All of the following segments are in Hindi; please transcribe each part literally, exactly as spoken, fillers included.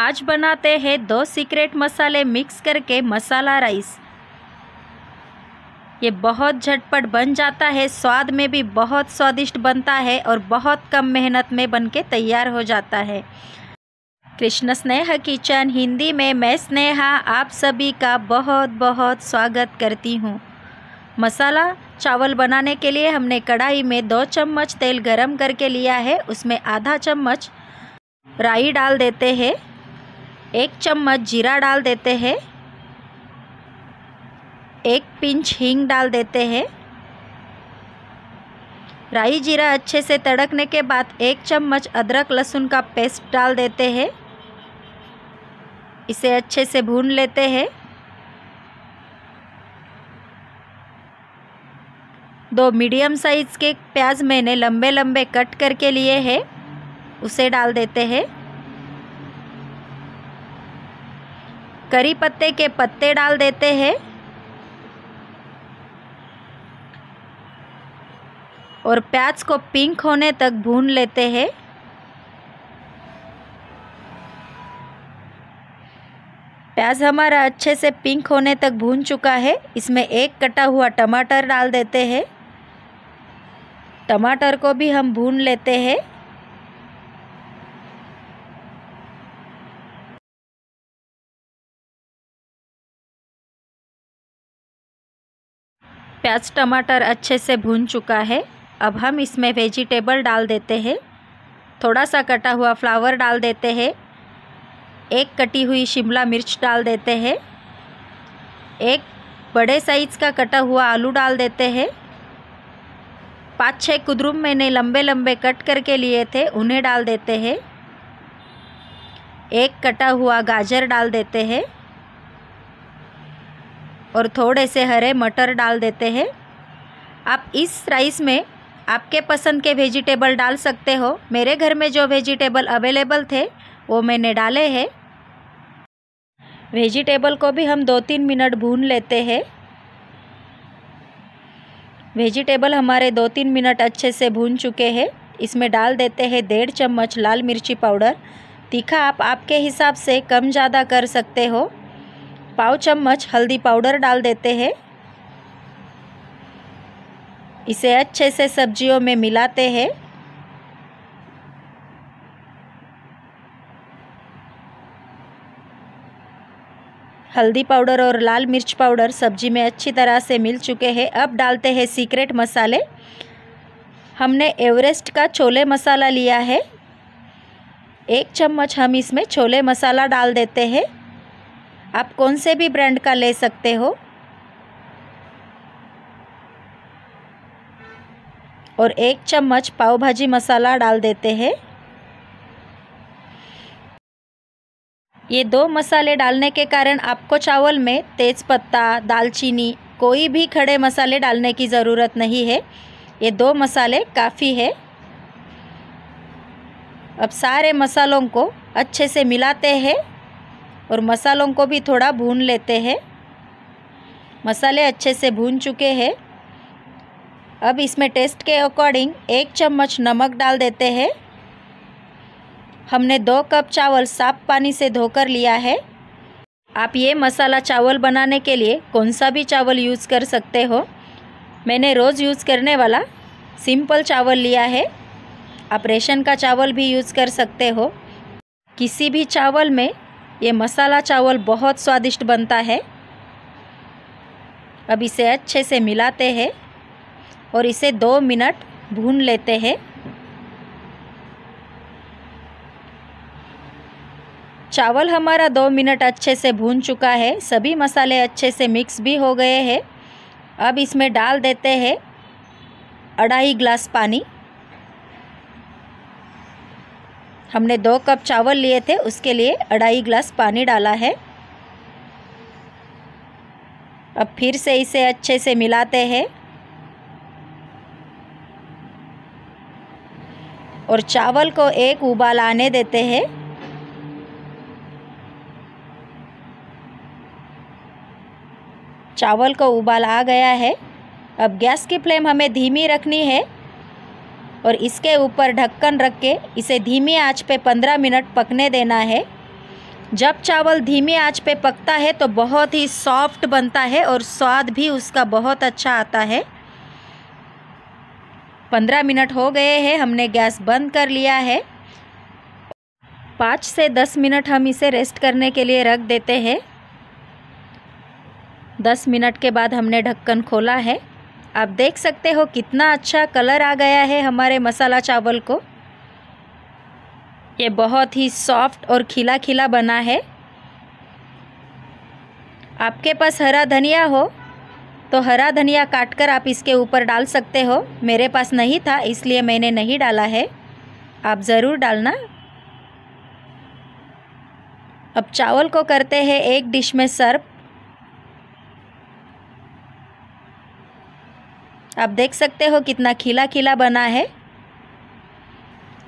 आज बनाते हैं दो सीक्रेट मसाले मिक्स करके मसाला राइस। ये बहुत झटपट बन जाता है, स्वाद में भी बहुत स्वादिष्ट बनता है और बहुत कम मेहनत में बनके तैयार हो जाता है। कृष्णास्नेह किचन हिंदी में मैं स्नेहा आप सभी का बहुत बहुत स्वागत करती हूँ। मसाला चावल बनाने के लिए हमने कढ़ाई में दो चम्मच तेल गरम करके लिया है। उसमें आधा चम्मच राई डाल देते हैं, एक चम्मच जीरा डाल देते हैं, एक पिंच हींग डाल देते हैं। राई जीरा अच्छे से तड़कने के बाद एक चम्मच अदरक लहसुन का पेस्ट डाल देते हैं। इसे अच्छे से भून लेते हैं। दो मीडियम साइज के प्याज मैंने लंबे लंबे कट करके लिए हैं, उसे डाल देते हैं। करी पत्ते के पत्ते डाल देते हैं और प्याज को पिंक होने तक भून लेते हैं। प्याज हमारा अच्छे से पिंक होने तक भून चुका है। इसमें एक कटा हुआ टमाटर डाल देते हैं। टमाटर को भी हम भून लेते हैं। प्याज टमाटर अच्छे से भून चुका है। अब हम इसमें वेजिटेबल डाल देते हैं। थोड़ा सा कटा हुआ फ्लावर डाल देते हैं। एक कटी हुई शिमला मिर्च डाल देते हैं। एक बड़े साइज का कटा हुआ आलू डाल देते हैं। पाँच छः कुद्रुम मैंने लंबे लंबे कट करके लिए थे, उन्हें डाल देते हैं। एक कटा हुआ गाजर डाल देते हैं और थोड़े से हरे मटर डाल देते हैं। आप इस राइस में आपके पसंद के वेजिटेबल डाल सकते हो। मेरे घर में जो वेजिटेबल अवेलेबल थे वो मैंने डाले हैं। वेजिटेबल को भी हम दो तीन मिनट भून लेते हैं। वेजिटेबल हमारे दो तीन मिनट अच्छे से भून चुके हैं। इसमें डाल देते हैं डेढ़ चम्मच लाल मिर्ची पाउडर। तीखा आप आपके हिसाब से कम ज़्यादा कर सकते हो। पाव चम्मच हल्दी पाउडर डाल देते हैं। इसे अच्छे से सब्जियों में मिलाते हैं। हल्दी पाउडर और लाल मिर्च पाउडर सब्जी में अच्छी तरह से मिल चुके हैं। अब डालते हैं सीक्रेट मसाले। हमने एवरेस्ट का छोले मसाला लिया है। एक चम्मच हम इसमें छोले मसाला डाल देते हैं। आप कौन से भी ब्रांड का ले सकते हो। और एक चम्मच पाव भाजी मसाला डाल देते हैं। ये दो मसाले डालने के कारण आपको चावल में तेज़पत्ता, दालचीनी, कोई भी खड़े मसाले डालने की ज़रूरत नहीं है। ये दो मसाले काफ़ी है। अब सारे मसालों को अच्छे से मिलाते हैं और मसालों को भी थोड़ा भून लेते हैं। मसाले अच्छे से भून चुके हैं। अब इसमें टेस्ट के अकॉर्डिंग एक चम्मच नमक डाल देते हैं। हमने दो कप चावल साफ पानी से धोकर लिया है। आप ये मसाला चावल बनाने के लिए कौन सा भी चावल यूज़ कर सकते हो। मैंने रोज़ यूज़ करने वाला सिंपल चावल लिया है। आप रेशन का चावल भी यूज़ कर सकते हो। किसी भी चावल में ये मसाला चावल बहुत स्वादिष्ट बनता है। अब इसे अच्छे से मिलाते हैं और इसे दो मिनट भून लेते हैं। चावल हमारा दो मिनट अच्छे से भून चुका है। सभी मसाले अच्छे से मिक्स भी हो गए हैं। अब इसमें डाल देते हैं अढ़ाई ग्लास पानी। हमने दो कप चावल लिए थे, उसके लिए अढ़ाई ग्लास पानी डाला है। अब फिर से इसे अच्छे से मिलाते हैं और चावल को एक उबाल आने देते हैं। चावल को उबाल आ गया है। अब गैस की फ्लेम हमें धीमी रखनी है और इसके ऊपर ढक्कन रख के इसे धीमी आंच पे पंद्रह मिनट पकने देना है। जब चावल धीमी आंच पे पकता है तो बहुत ही सॉफ्ट बनता है और स्वाद भी उसका बहुत अच्छा आता है। पंद्रह मिनट हो गए हैं, हमने गैस बंद कर लिया है। पाँच से दस मिनट हम इसे रेस्ट करने के लिए रख देते हैं। दस मिनट के बाद हमने ढक्कन खोला है। आप देख सकते हो कितना अच्छा कलर आ गया है हमारे मसाला चावल को। ये बहुत ही सॉफ्ट और खिला खिला बना है। आपके पास हरा धनिया हो तो हरा धनिया काट कर आप इसके ऊपर डाल सकते हो। मेरे पास नहीं था इसलिए मैंने नहीं डाला है, आप ज़रूर डालना। अब चावल को करते हैं एक डिश में सर्व। आप देख सकते हो कितना खिला खिला बना है।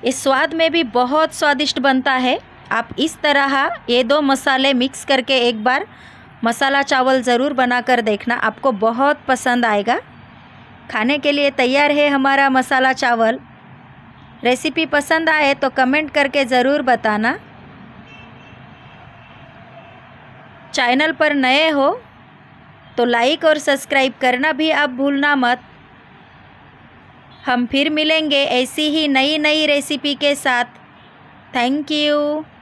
इस स्वाद में भी बहुत स्वादिष्ट बनता है। आप इस तरह ये दो मसाले मिक्स करके एक बार मसाला चावल ज़रूर बना कर देखना, आपको बहुत पसंद आएगा। खाने के लिए तैयार है हमारा मसाला चावल। रेसिपी पसंद आए तो कमेंट करके ज़रूर बताना। चैनल पर नए हो तो लाइक और सब्सक्राइब करना भी आप भूलना मत। हम फिर मिलेंगे ऐसी ही नई नई रेसिपी के साथ। Thank you.